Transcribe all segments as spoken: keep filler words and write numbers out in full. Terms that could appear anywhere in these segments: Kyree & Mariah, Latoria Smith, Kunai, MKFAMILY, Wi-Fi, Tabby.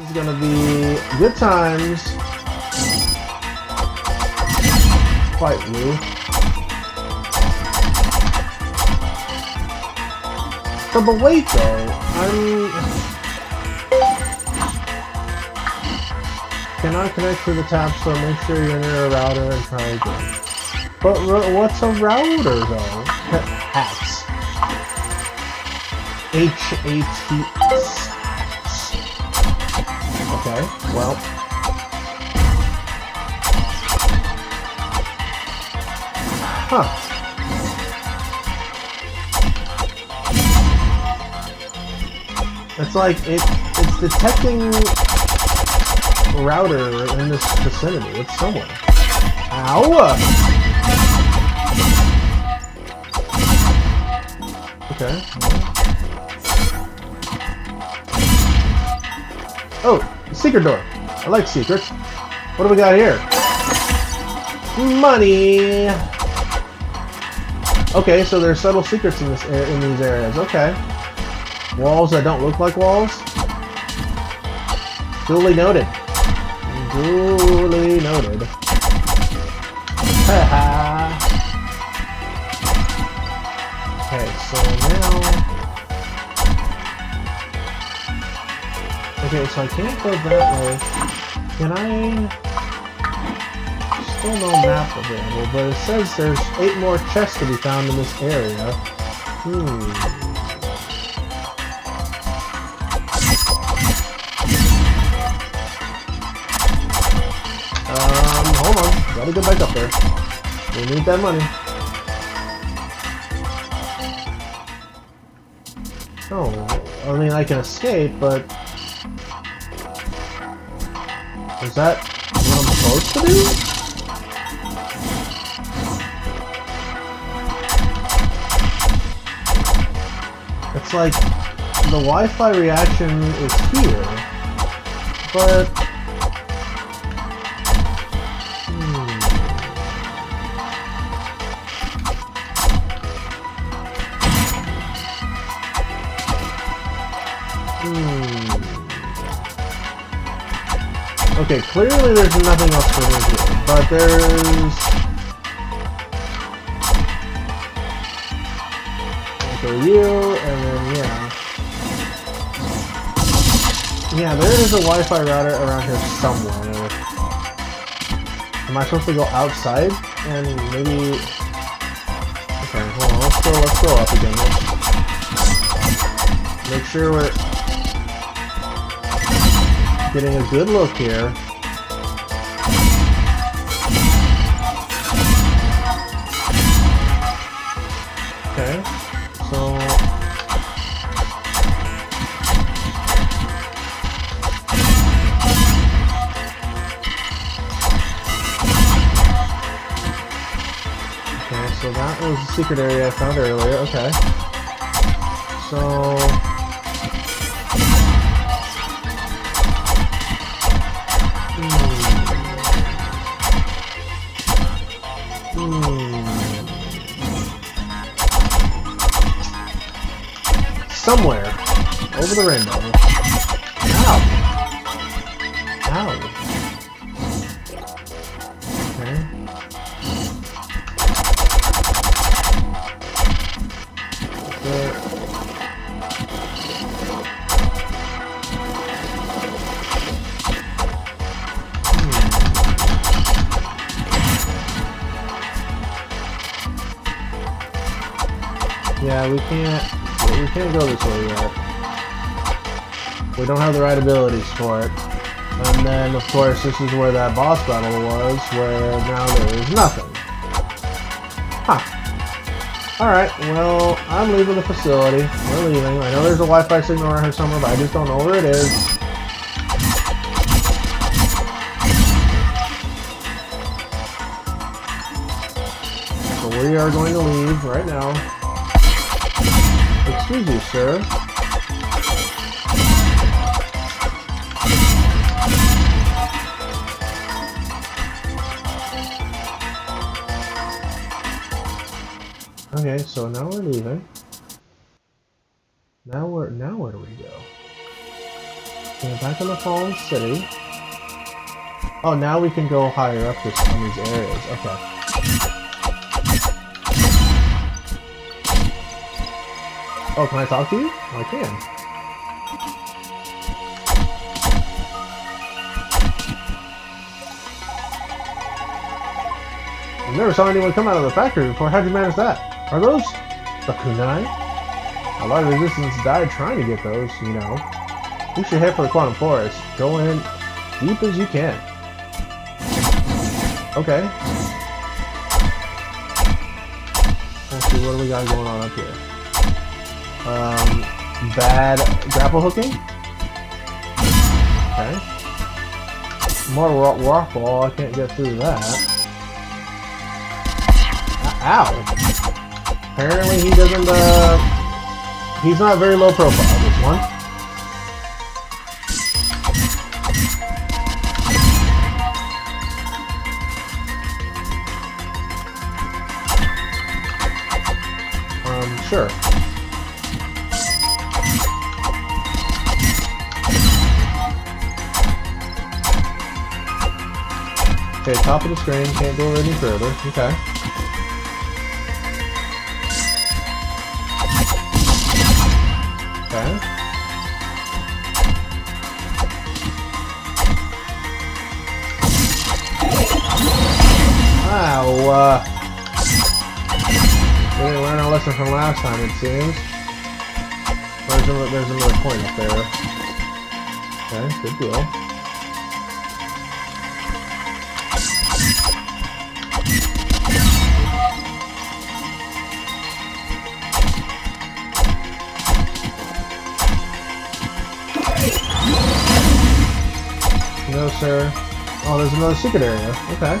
This is gonna be good times. Quite blue. But, but wait though, I'm... Cannot connect to the tap, so make sure you're near a router and try again. But what's a router though? Hats. H A T S. Okay, well. Huh. It's like it, it's detecting router in this vicinity. It's somewhere. Ow! Okay. Oh, secret door. I like secrets. What do we got here? Money. Okay, so there's subtle secrets in this in these areas. Okay. Walls that don't look like walls? Duly noted. Duly noted. Okay, so now... Okay, so I can't go that way. Can I... Still no map available, but it says there's eight more chests to be found in this area. Hmm... Gotta go back up there. We need that money. Oh, I mean I can escape, but is that what I'm supposed to do? It's like the Wi-Fi reaction is here, but. Okay, clearly there's nothing else for me here, but there's... Okay, you, and then, yeah. Yeah, there is a Wi-Fi router around here somewhere. Am I supposed to go outside? And maybe... Okay, hold on, let's go, let's go up again. Let's... Make sure we're... Getting a good look here. Okay, so... Okay, so that was the secret area I found earlier, okay. So... Somewhere over the rainbow. Ow! Ow! Okay. Hmm. Yeah, we can't. We can't go this way yet. We don't have the right abilities for it. And then, of course, this is where that boss battle was, where now there is nothing. Huh. Alright, well, I'm leaving the facility. We're leaving. I know there's a Wi-Fi signal around here somewhere, but I just don't know where it is. So we are going to leave right now. Excuse you, sir. Okay, so now we're leaving. Now we're now where do we go? We're back in the Fallen City. Oh, now we can go higher up to some of these areas. Okay. Oh, can I talk to you? I can. I never saw anyone come out of the factory before. How'd you manage that? Are those the kunai? A lot of resistance died trying to get those, you know. You should head for the Quantum Forest. Go in deep as you can. Okay. Let's see, what do we got going on up here? Um, bad grapple hooking? Okay. More rock waffle, I can't get through that. Ow! Apparently he doesn't, uh... he's not very low profile, this one. Um, sure. Okay, top of the screen, can't go any further. Okay. Okay. Ow, uh... we didn't learn our lesson from last time, it seems. There's another, there's another coin up there. Okay, good deal. No, sir. Oh, there's another secret area. Okay.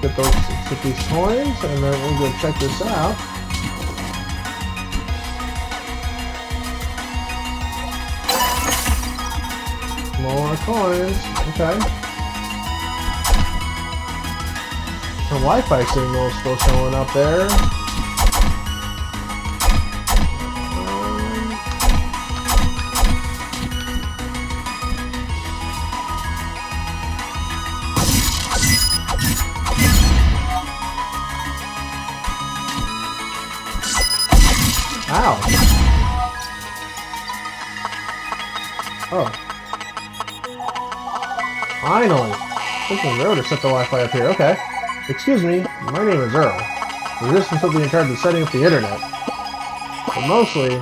Get those, get these coins, and then we'll go check this out. More coins. Okay. The Wi-Fi signal is still showing up there. Ow! Oh. Finally! Freaking road to set the Wi-Fi up here, okay. Excuse me, my name is Earl. Resistance will be in charge of setting up the internet. But mostly,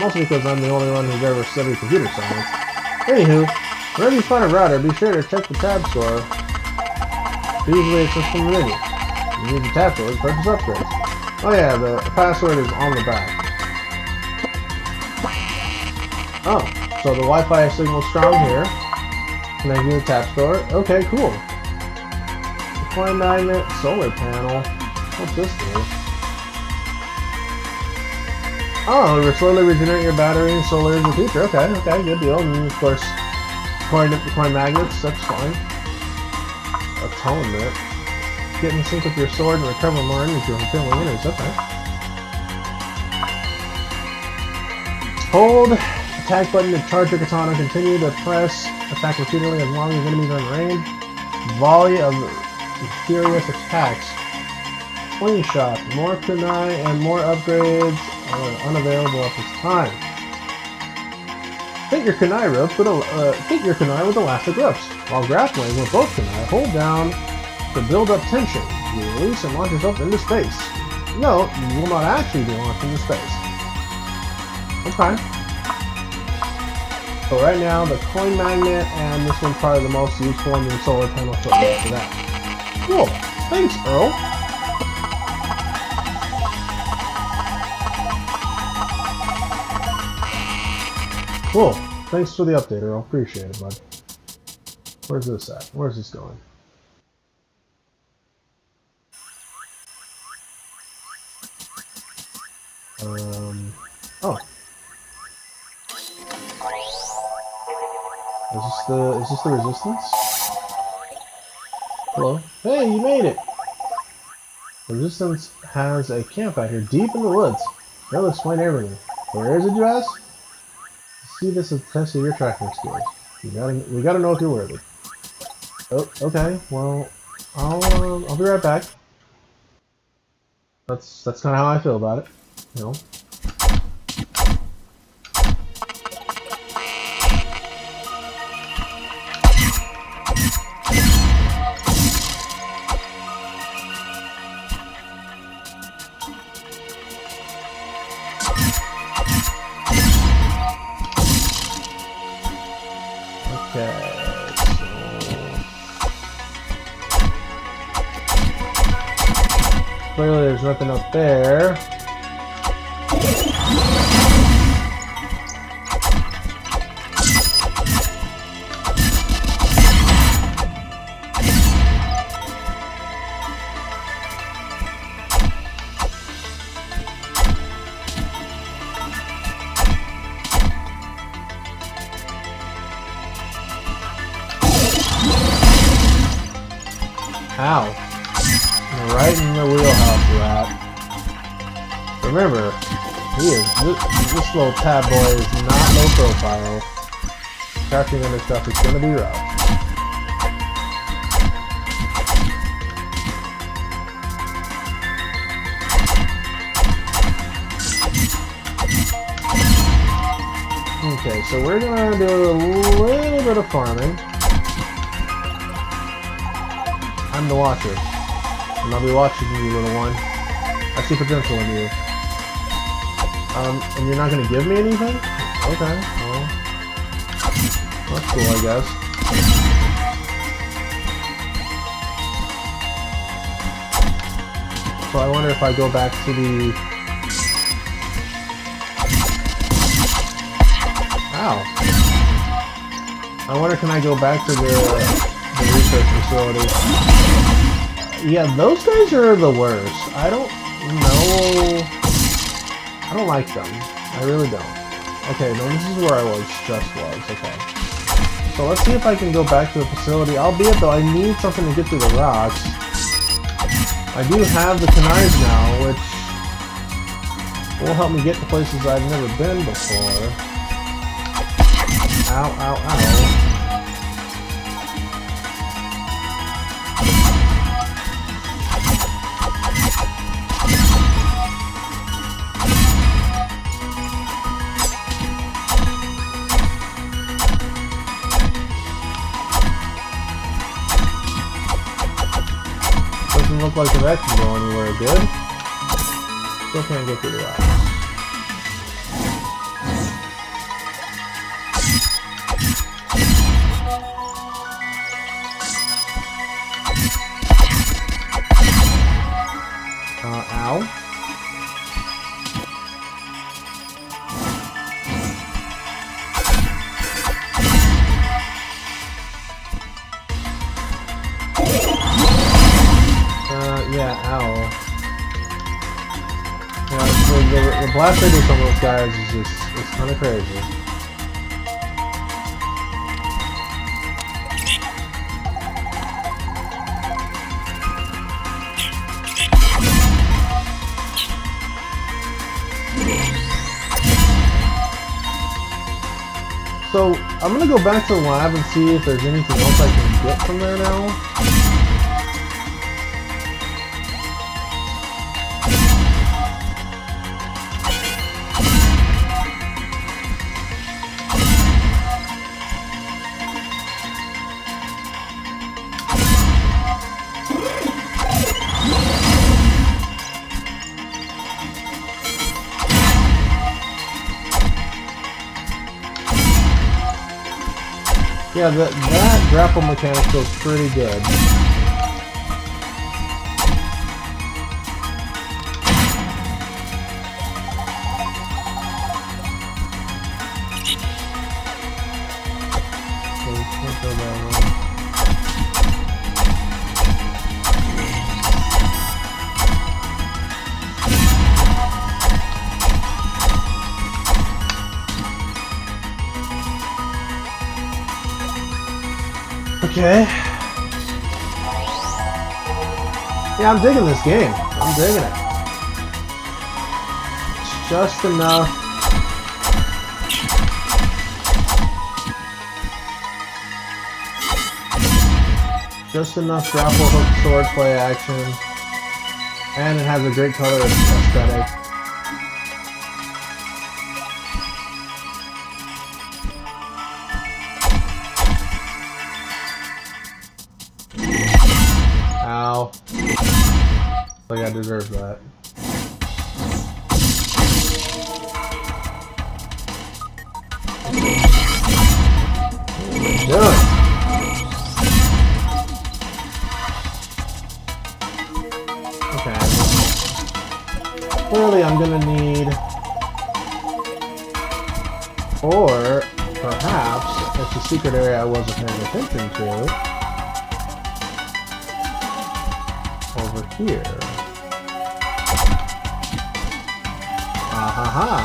mostly because I'm the only one who's ever studied computer science. Anywho, whenever you find a router, be sure to check the tab store. Usually it's just from the menu. You need the tab store to purchase upgrades. Oh yeah, the password is on the back. Oh, so the Wi-Fi signal's strong here. Can I do the tap store? Okay, cool. twenty-nine minute solar panel. What's this do? Oh, it'll slowly regenerate your battery and solar in the future. Okay, okay, good deal. And of course, coin, coin magnets, that's fine. Atonement. Get in sync with your sword and recover more energy from filling innings. Okay. Hold. Attack button to charge your katana. Continue to press attack repeatedly as long as enemies are in range. Volley of furious attacks. Slingshot. More kunai and more upgrades are unavailable at this time. Hit your kunai ropes with a uh, hit your kunai with elastic ropes. While grappling with both kunai, hold down to build up tension. You release and launch yourself into space. No, you will not actually be launched into space. Okay. But right now, the coin magnet and this one's probably the most useful one in the solar panel, so we'll go for that. Cool. Thanks, Earl. Cool. Thanks for the update, Earl. Appreciate it, bud. Where's this at? Where's this going? Um. Oh. Is this the, is this the resistance? Hello? Hey, you made it! The resistance has a camp out here deep in the woods. They'll explain everything. Where is it, you ask? see this as a test of your tracking skills. You gotta, we gotta know if you're worthy. Oh, okay. Well, I'll, uh, I'll be right back. That's that's kind of how I feel about it, you know. Clearly there's nothing up there. How? Right in the wheelhouse you're at. Remember, he is, this, this little tab boy is not low profile. Crafting under stuff is gonna be rough. Okay, so we're gonna do a little bit of farming. I'm the watcher. And I'll be watching you, little one. I see potential in you. Um, and you're not gonna give me anything? Okay, well. That's cool, I guess. So I wonder if I go back to the... Ow. I wonder, can I go back to the, the research facility? Yeah, those guys are the worst. I don't know... I don't like them. I really don't. Okay, no, this is where I was, just was. Okay. So let's see if I can go back to the facility. Albeit, though, I need something to get through the rocks. I do have the Kunais now, which will help me get to places I've never been before. Ow, ow, ow. Doesn't look like the vet can go anywhere good. Still can't get through the Yeah, ow. Yeah, so the, the blast radius on those guys is just, it's kind of crazy. So, I'm gonna go back to the lab and see if there's anything else I can get from there now. Yeah, that, that grapple mechanic feels pretty good. Okay, can't go Okay. Yeah, I'm digging this game. I'm digging it. It's just enough just enough grapple hook sword play action, and it has a great color aesthetic. Ow. Like I deserve that. Really? Clearly I'm gonna need, or perhaps it's a secret area I wasn't paying attention to, over here. Ahaha!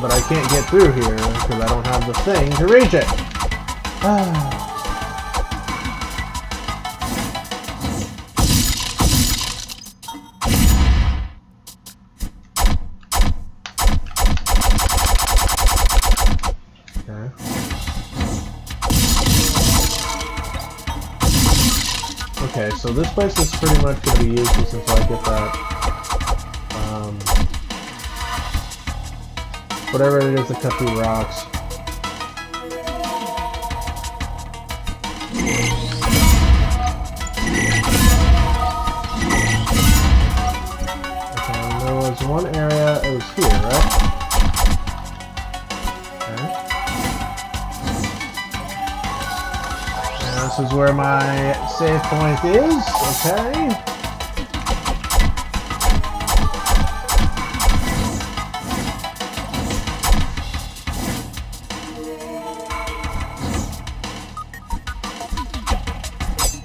But I can't get through here because I don't have the thing to reach it. Ah. Okay, so this place is pretty much going to be useless until I get that, um, whatever it is to cut through rocks. Okay, and there was one area, it was here, right? This is where my save point is, okay.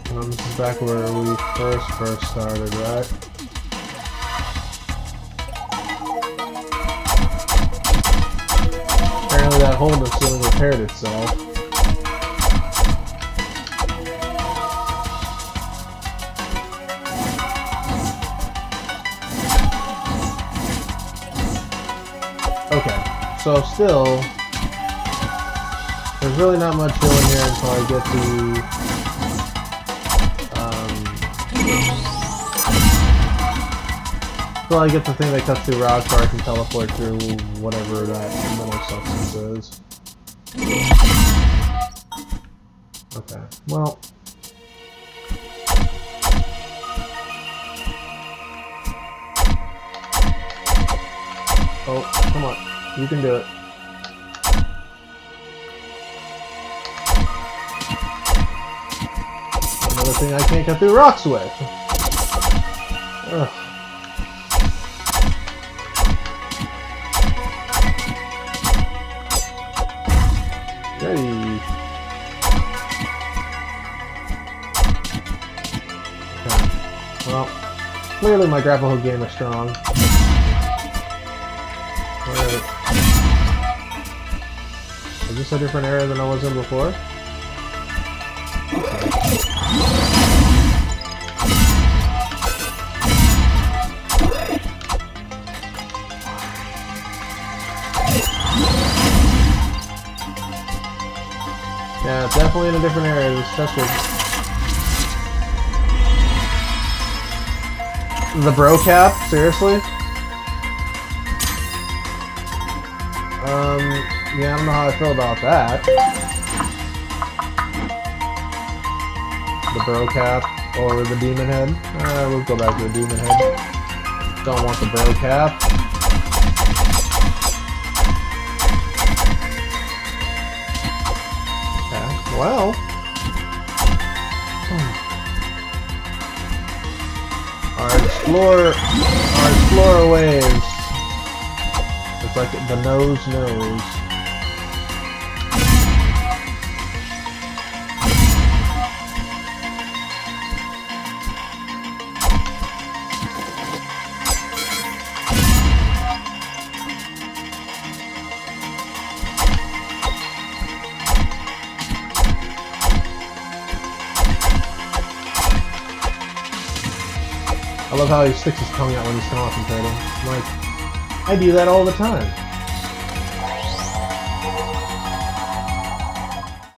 Well, this is back where we first first started, right? Apparently that hole in the ceiling repaired itself. So still, there's really not much going here until I get the, um, until I get the thing that cuts through rocks where I can teleport through whatever that middle substance is. Okay, well. Oh, come on. You can do it. Another thing I can't cut through rocks with. Ugh. Yay. Okay. Well, clearly my grapple hook game is strong. Is this a different area than I was in before? Yeah, it's definitely in a different area. This test was... The bro cap? Seriously? Um, yeah, I don't know how I feel about that. The bro cap or the demon head. Uh, we'll go back to the demon head. Don't want the bro cap. Okay, well. Our explorer, our explorer waves. It's like the nose knows. I love how he sticks his tongue out when he's concentrating. Like, I do that all the time.